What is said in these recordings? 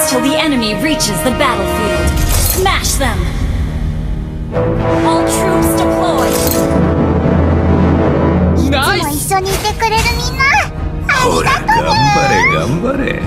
advance till the enemy reaches the battlefield. Smash them! All troops deployed! Nice! ほら、頑張れ、頑張れ。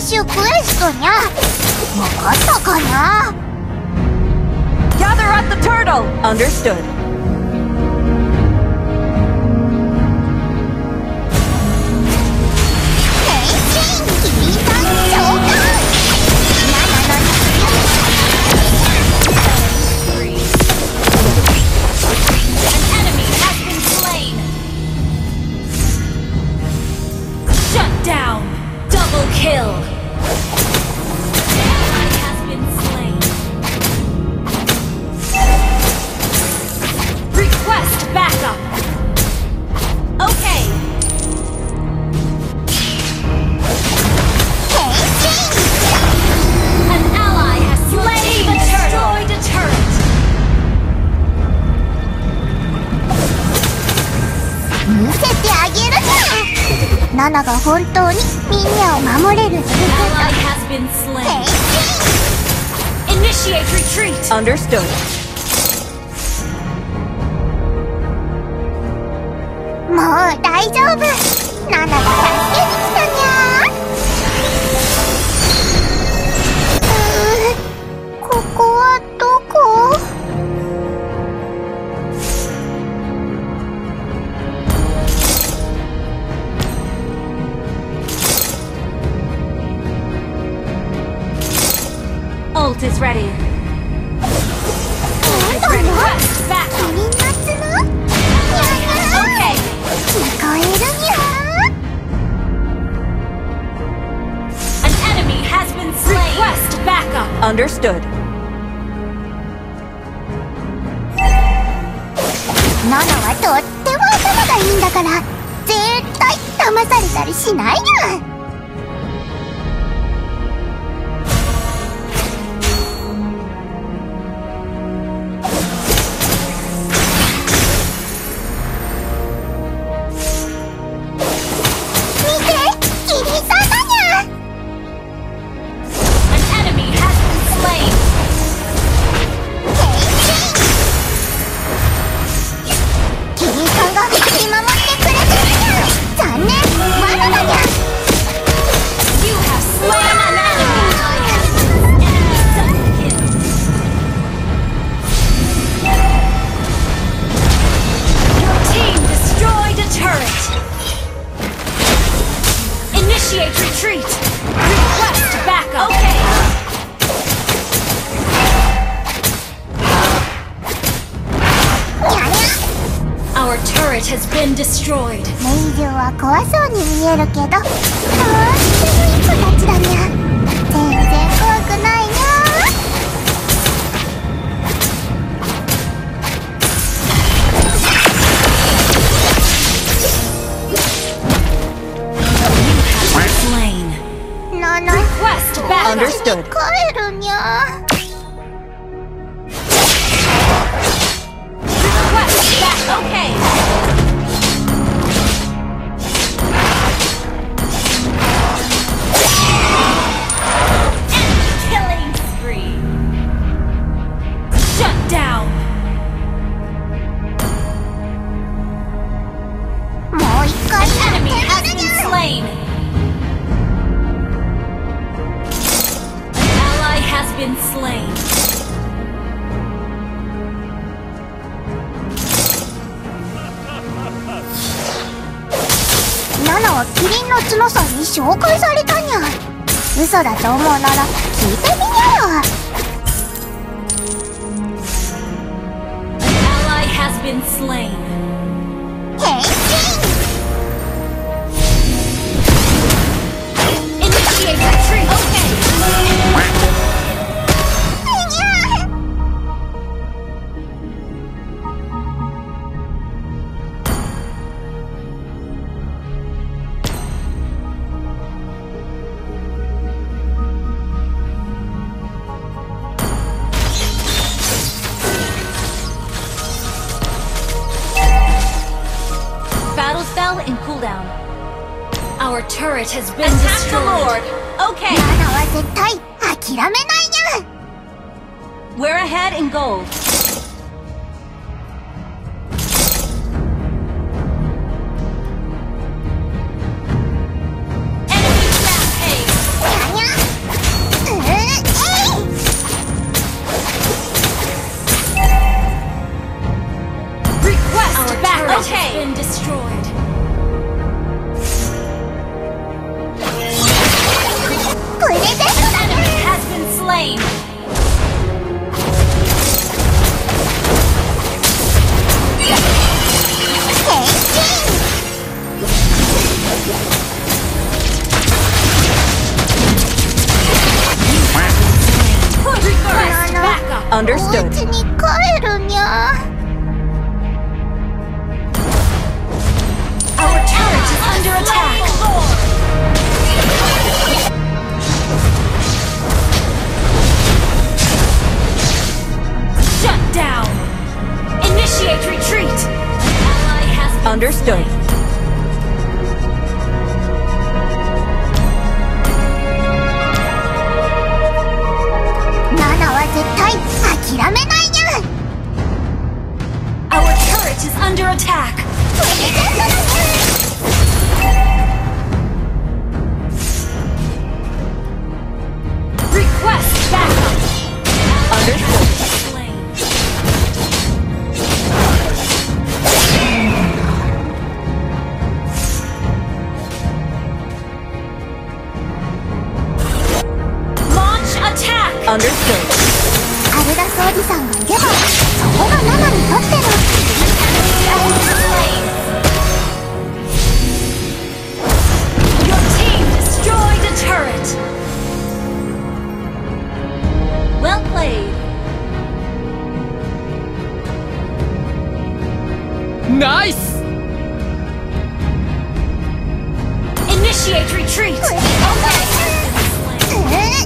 クエストにゃ分かったかな。Gather at the turtle! Understood. Nanaが本当にみんなを守れるってもう大丈夫。ナナが助けに来たにゃー。ここはどこ？Ult is ready. Request back. Okay. An enemy has been slain. Request backup. Understood. Nana はとっても頭がいいんだから、絶対騙されたりしないにゃ。has been destroyed. 迷宮は怖そうに見えるけど、とってもいい子たちだにゃ。全然怖くないにゃ。なな、帰るにゃ。Okay.紹介されたにゃ。嘘だと思うなら聞いてみなよ。変Our turret has been destroyed. Okay. Nanaは絶対諦めないにゃ。We're ahead in gold. Enemy back. Understood. お家に帰るにゃ。Our turret is under attack. Shut down. Initiate retreat. Understood. Our turret is under attack. Request backup. Understood. Launch attack. Understood. おじさんがいれば、そこがママにとってのナイス！Understood. Our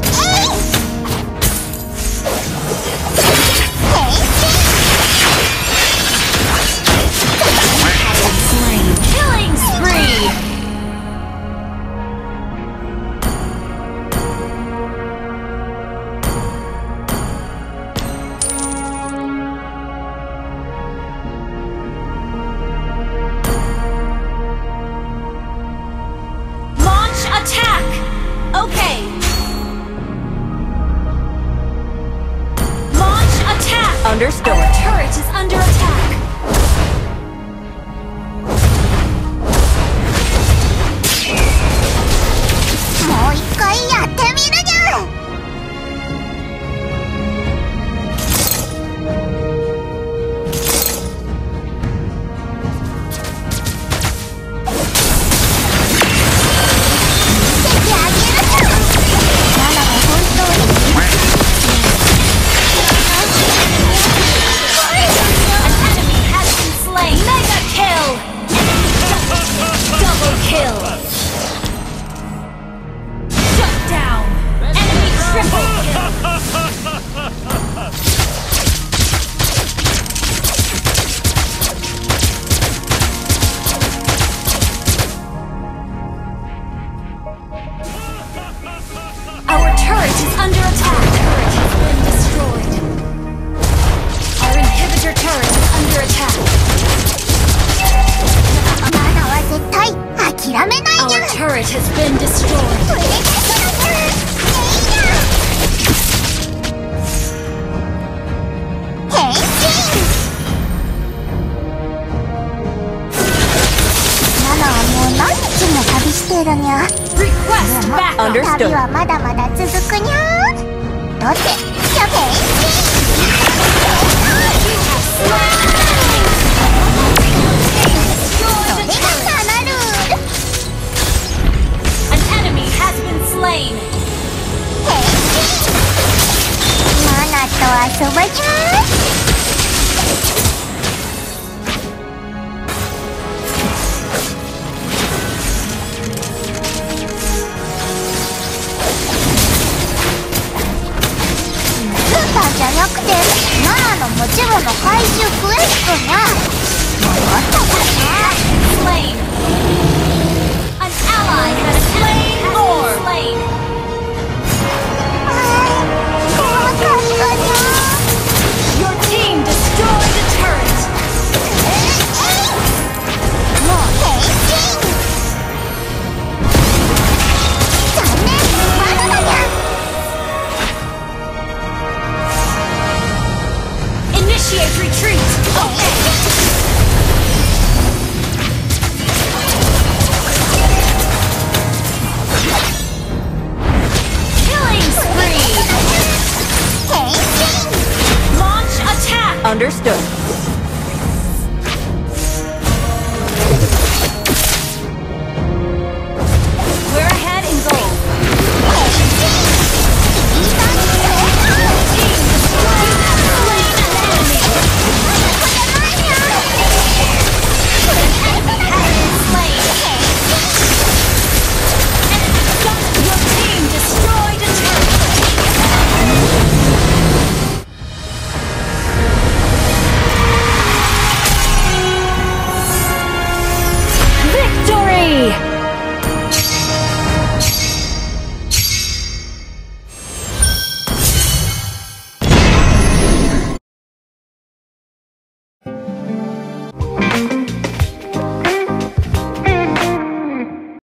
turret is under attack. Turret has been destroyed. Request back. Understood. An ally has